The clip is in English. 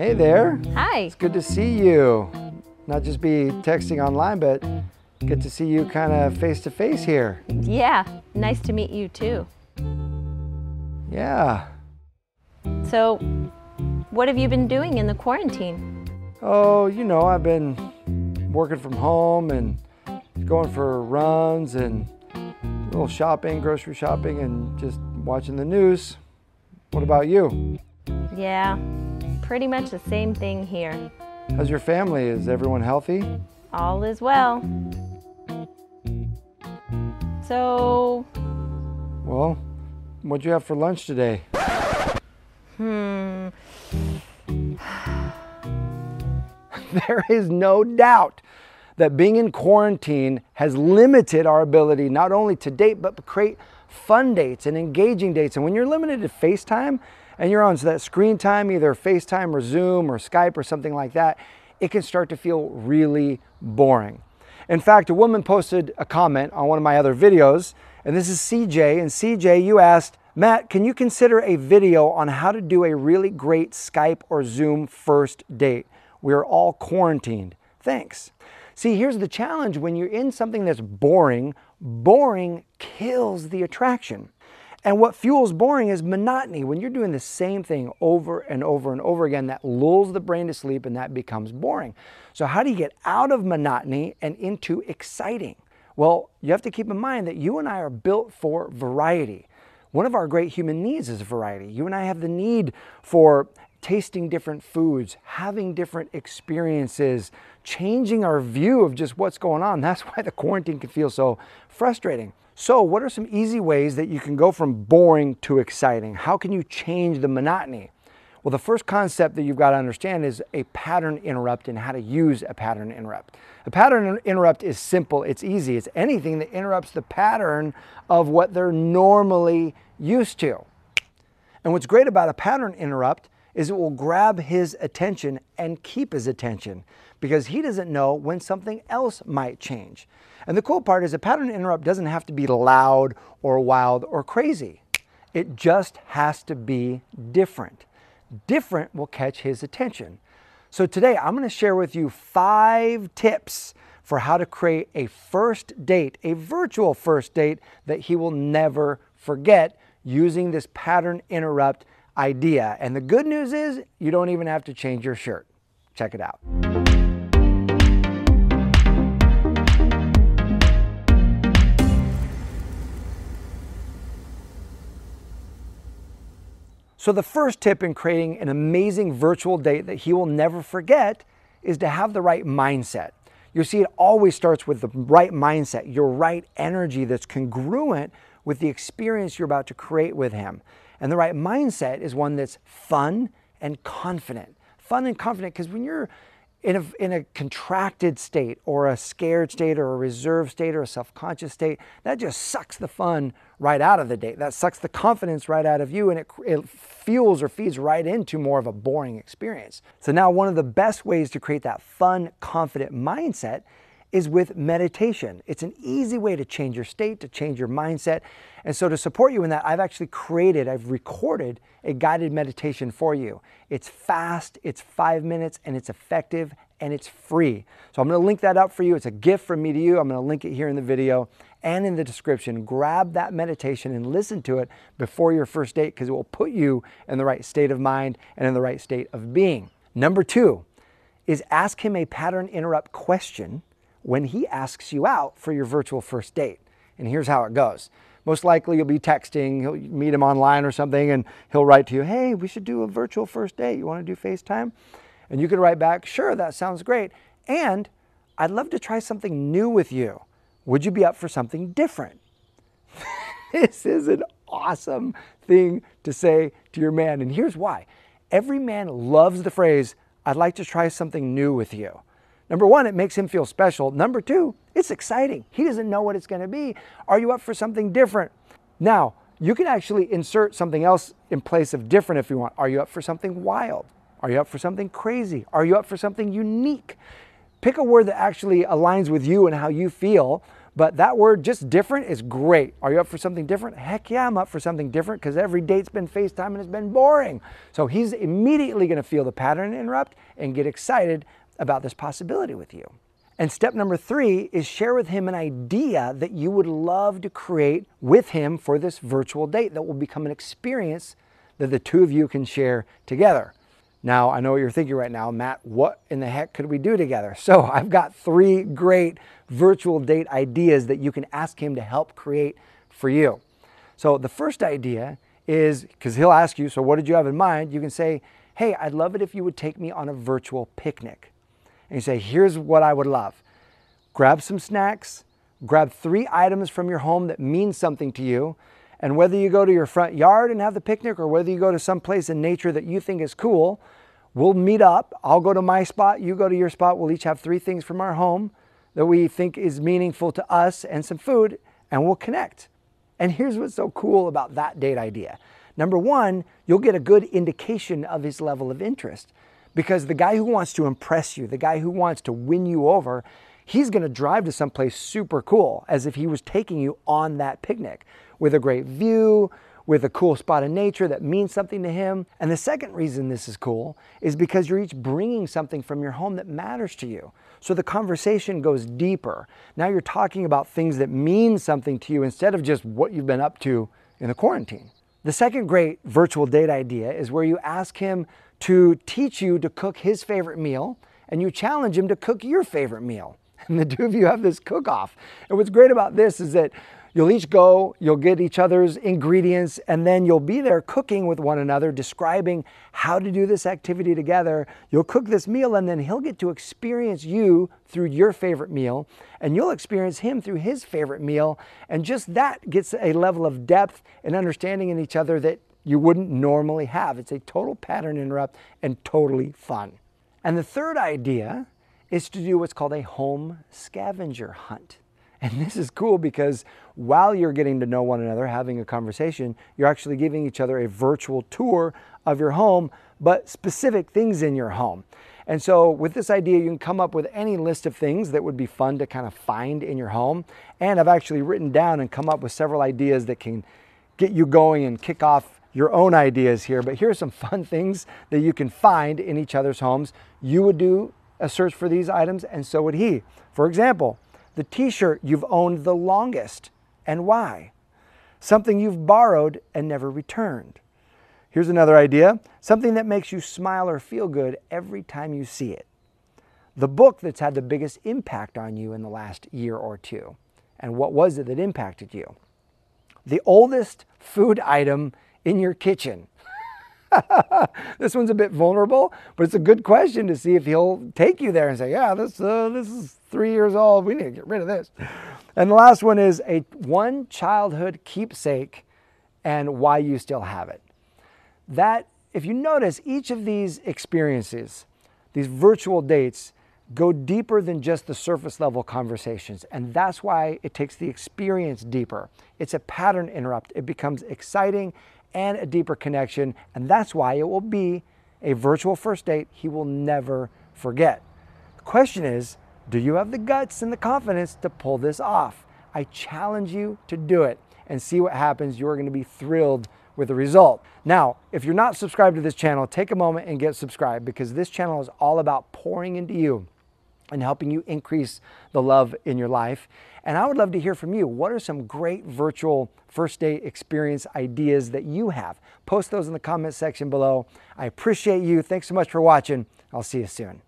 Hey there. Hi. It's good to see you. Not just be texting online, but good to see you kind of face to face here. Yeah, nice to meet you too. Yeah. So, what have you been doing in the quarantine? Oh, you know, I've been working from home and going for runs and a little shopping, grocery shopping, and just watching the news. What about you? Yeah, pretty much the same thing here. How's your family? Is everyone healthy? All is well. So... Well, what'd you have for lunch today? There is no doubt that being in quarantine has limited our ability not only to date, but to create fun dates and engaging dates. And when you're limited to FaceTime and you're on that screen time, either FaceTime or Zoom or Skype or something like that, it can start to feel really boring. In fact, a woman posted a comment on one of my other videos, and this is CJ. And CJ, you asked, Matt, can you consider a video on how to do a really great Skype or Zoom first date? We're all quarantined. Thanks. See, here's the challenge. When you're in something that's boring, boring kills the attraction. And what fuels boring is monotony. When you're doing the same thing over and over and over again, that lulls the brain to sleep and that becomes boring. So how do you get out of monotony and into exciting? Well, you have to keep in mind that you and I are built for variety. One of our great human needs is variety. You and I have the need for tasting different foods, having different experiences, changing our view of just what's going on. That's why the quarantine can feel so frustrating. So what are some easy ways that you can go from boring to exciting? How can you change the monotony? Well, the first concept that you've got to understand is a pattern interrupt and how to use a pattern interrupt. A pattern interrupt is simple, it's easy. It's anything that interrupts the pattern of what they're normally used to. And what's great about a pattern interrupt is it will grab his attention and keep his attention because he doesn't know when something else might change. And the cool part is a pattern interrupt doesn't have to be loud or wild or crazy. It just has to be different. Different will catch his attention. So today I'm going to share with you 5 tips for how to create a first date, a virtual first date that he will never forget using this pattern interrupt idea. And the good news is you don't even have to change your shirt. Check it out. So the first tip in creating an amazing virtual date that he will never forget is to have the right mindset. You see, it always starts with the right mindset, your right energy that's congruent with the experience you're about to create with him. And the right mindset is one that's fun and confident. Fun and confident because when you're in a contracted state or a scared state or a reserved state or a self-conscious state, that just sucks the fun right out of the date. That sucks the confidence right out of you and it fuels or feeds right into more of a boring experience. So now one of the best ways to create that fun, confident mindset is with meditation. It's an easy way to change your state, to change your mindset. And so to support you in that, I've recorded a guided meditation for you. It's fast, it's 5 minutes, and it's effective, and it's free. So I'm gonna link that up for you. It's a gift from me to you. I'm gonna link it here in the video and in the description. Grab that meditation and listen to it before your first date because it will put you in the right state of mind and in the right state of being. Number 2 is ask him a pattern interrupt question when he asks you out for your virtual first date. And here's how it goes. Most likely you'll be texting, you'll meet him online or something, and he'll write to you, hey, we should do a virtual first date. You wanna do FaceTime? And you could write back, sure, that sounds great. And I'd love to try something new with you. Would you be up for something different? This is an awesome thing to say to your man. And here's why. Every man loves the phrase, I'd like to try something new with you. Number 1, it makes him feel special. Number 2, it's exciting. He doesn't know what it's gonna be. Are you up for something different? Now, you can actually insert something else in place of different if you want. Are you up for something wild? Are you up for something crazy? Are you up for something unique? Pick a word that actually aligns with you and how you feel, But that word, just different, is great. Are you up for something different? Heck yeah, I'm up for something different, because every date's been FaceTime and it's been boring. So he's immediately going to feel the pattern interrupt and get excited about this possibility with you. And step number 3 is share with him an idea that you would love to create with him for this virtual date that will become an experience that the two of you can share together. Now, I know what you're thinking right now, Matt, what in the heck could we do together? So I've got 3 great virtual date ideas that you can ask him to help create for you. So the first idea is, because he'll ask you, so what did you have in mind? You can say, hey, I'd love it if you would take me on a virtual picnic. And you say, here's what I would love. Grab some snacks, grab 3 items from your home that mean something to you. And whether you go to your front yard and have the picnic, or whether you go to some place in nature that you think is cool, we'll meet up. I'll go to my spot, you go to your spot. We'll each have 3 things from our home that we think is meaningful to us and some food, and we'll connect. And here's what's so cool about that date idea. Number 1, you'll get a good indication of his level of interest, because the guy who wants to impress you, the guy who wants to win you over, he's going to drive to someplace super cool, as if he was taking you on that picnic, with a great view, with a cool spot in nature that means something to him. And the second reason this is cool is because you're each bringing something from your home that matters to you. So the conversation goes deeper. Now you're talking about things that mean something to you instead of just what you've been up to in the quarantine. The second great virtual date idea is where you ask him to teach you to cook his favorite meal, and you challenge him to cook your favorite meal. And the two of you have this cook-off. And what's great about this is that you'll each go, you'll get each other's ingredients, and then you'll be there cooking with one another, describing how to do this activity together. You'll cook this meal, and then he'll get to experience you through your favorite meal, and you'll experience him through his favorite meal. And just that gets a level of depth and understanding in each other that you wouldn't normally have. It's a total pattern interrupt and totally fun. And the third idea is to do what's called a home scavenger hunt. And this is cool because while you're getting to know one another, having a conversation, you're actually giving each other a virtual tour of your home, but specific things in your home. And so with this idea, you can come up with any list of things that would be fun to kind of find in your home. And I've actually written down and come up with several ideas that can get you going and kick off your own ideas here. But here are some fun things that you can find in each other's homes. You would do a search for these items, and so would he. For example, the t-shirt you've owned the longest, and why? Something you've borrowed and never returned. Here's another idea. Something that makes you smile or feel good every time you see it. The book that's had the biggest impact on you in the last year or two. And what was it that impacted you? The oldest food item in your kitchen. This one's a bit vulnerable, but it's a good question to see if he'll take you there and say, yeah, this is 3 years old. We need to get rid of this. And the last one is one childhood keepsake and why you still have it. That, if you notice, each of these experiences, these virtual dates, go deeper than just the surface level conversations. And that's why it takes the experience deeper. It's a pattern interrupt. It becomes exciting and a deeper connection. And that's why it will be a virtual first date he will never forget. The question is, do you have the guts and the confidence to pull this off? I challenge you to do it and see what happens. You're going to be thrilled with the result. Now, if you're not subscribed to this channel, take a moment and get subscribed, because this channel is all about pouring into you and helping you increase the love in your life. And I would love to hear from you. What are some great virtual first date experience ideas that you have? Post those in the comments section below. I appreciate you. Thanks so much for watching. I'll see you soon.